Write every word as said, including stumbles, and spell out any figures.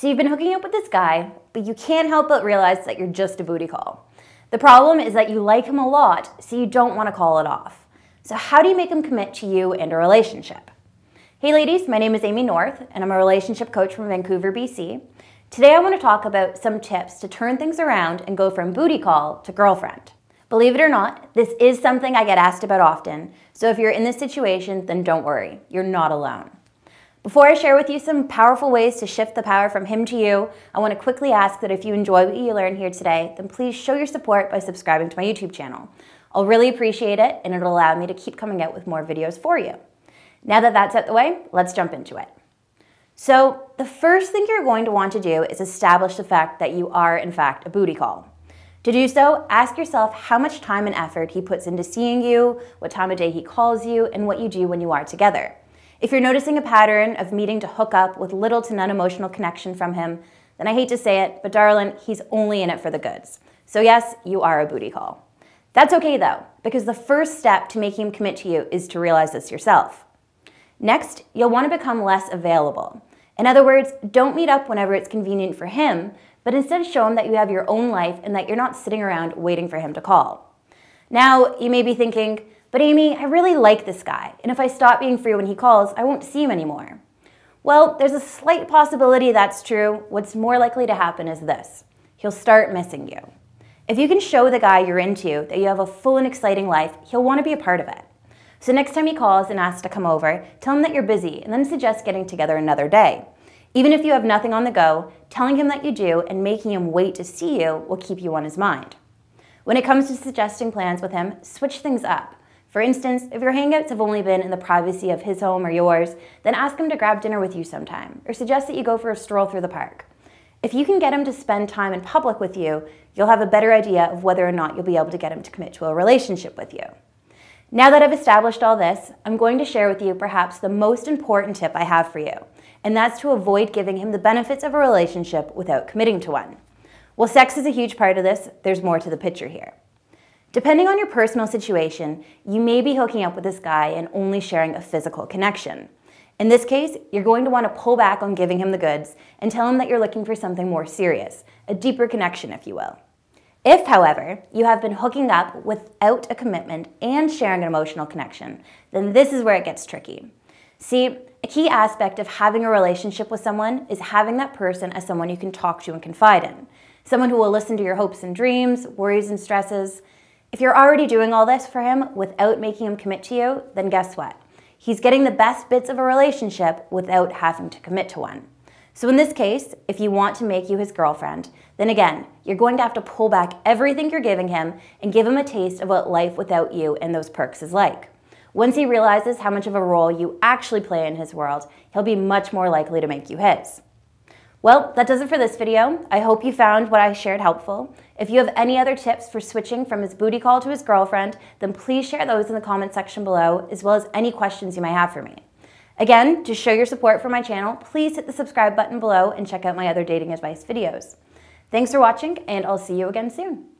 So you've been hooking up with this guy, but you can't help but realize that you're just a booty call. The problem is that you like him a lot, so you don't want to call it off. So how do you make him commit to you and a relationship? Hey ladies, my name is Amy North, and I'm a relationship coach from Vancouver, B C. Today I want to talk about some tips to turn things around and go from booty call to girlfriend. Believe it or not, this is something I get asked about often, so if you're in this situation, then don't worry, you're not alone. Before I share with you some powerful ways to shift the power from him to you, I want to quickly ask that if you enjoy what you learned here today, then please show your support by subscribing to my YouTube channel. I'll really appreciate it, and it'll allow me to keep coming out with more videos for you. Now that that's out the way, let's jump into it. So the first thing you're going to want to do is establish the fact that you are, in fact, a booty call. To do so, ask yourself how much time and effort he puts into seeing you, what time of day he calls you, and what you do when you are together. If you're noticing a pattern of needing to hook up with little to none emotional connection from him, then I hate to say it, but darling, he's only in it for the goods. So yes, you are a booty call. That's okay though, because the first step to making him commit to you is to realize this yourself. Next, you'll want to become less available. In other words, don't meet up whenever it's convenient for him, but instead show him that you have your own life and that you're not sitting around waiting for him to call. Now, you may be thinking, but Amy, I really like this guy, and if I stop being free when he calls, I won't see him anymore. Well, there's a slight possibility that's true. What's more likely to happen is this. He'll start missing you. If you can show the guy you're into that you have a full and exciting life, he'll want to be a part of it. So next time he calls and asks to come over, tell him that you're busy and then suggest getting together another day. Even if you have nothing on the go, telling him that you do and making him wait to see you will keep you on his mind. When it comes to suggesting plans with him, switch things up. For instance, if your hangouts have only been in the privacy of his home or yours, then ask him to grab dinner with you sometime, or suggest that you go for a stroll through the park. If you can get him to spend time in public with you, you'll have a better idea of whether or not you'll be able to get him to commit to a relationship with you. Now that I've established all this, I'm going to share with you perhaps the most important tip I have for you, and that's to avoid giving him the benefits of a relationship without committing to one. While sex is a huge part of this, there's more to the picture here. Depending on your personal situation, you may be hooking up with this guy and only sharing a physical connection. In this case, you're going to want to pull back on giving him the goods and tell him that you're looking for something more serious, a deeper connection, if you will. If, however, you have been hooking up without a commitment and sharing an emotional connection, then this is where it gets tricky. See, a key aspect of having a relationship with someone is having that person as someone you can talk to and confide in, someone who will listen to your hopes and dreams, worries and stresses. If you're already doing all this for him without making him commit to you, then guess what? He's getting the best bits of a relationship without having to commit to one. So in this case, if you want to make you his girlfriend, then again, you're going to have to pull back everything you're giving him and give him a taste of what life without you and those perks is like. Once he realizes how much of a role you actually play in his world, he'll be much more likely to make you his. Well, that does it for this video. I hope you found what I shared helpful. If you have any other tips for switching from his booty call to his girlfriend, then please share those in the comment section below, as well as any questions you might have for me. Again, to show your support for my channel, please hit the subscribe button below and check out my other dating advice videos. Thanks for watching, and I'll see you again soon.